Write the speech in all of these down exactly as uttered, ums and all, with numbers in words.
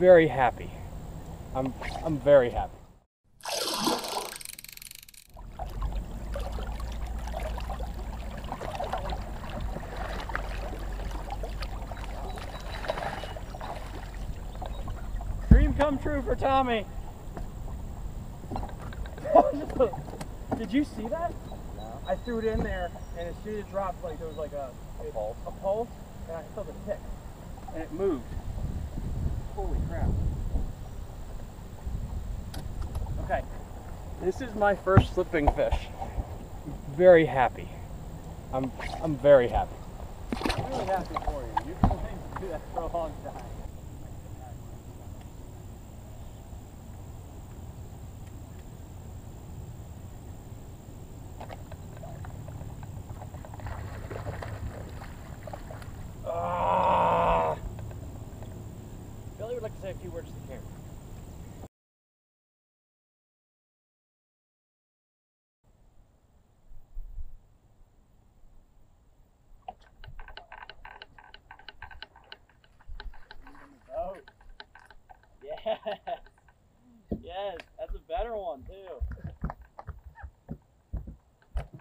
very happy. I'm, I'm very happy. Dream come true for Tommy. Did you see that? No. I threw it in there, and as soon as it dropped, like there was like a, a pulse, a pulse, and I felt a tick, and it moved. Holy crap! Okay, this is my first slipping fish. Very happy. I'm I'm very happy. I'm really happy for you. You've been waiting to do that for a long time. A few words to the camera. Oh. Yes. Yes, that's a better one too.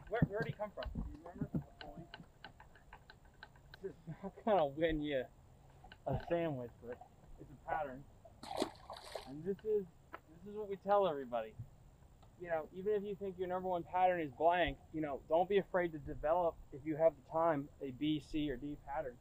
Where where'd he come from? Do you remember the point? This is not gonna win you a sandwich, but it's a pattern, and this is this is what we tell everybody. You know, even if you think your number one pattern is blank, you know, don't be afraid to develop, if you have the time, a B, C, or D pattern.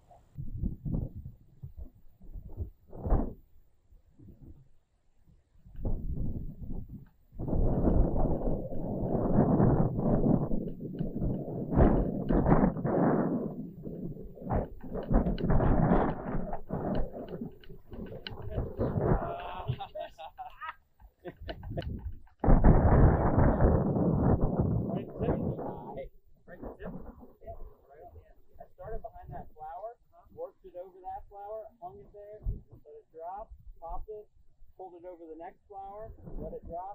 Hold it over the next flower, let it drop.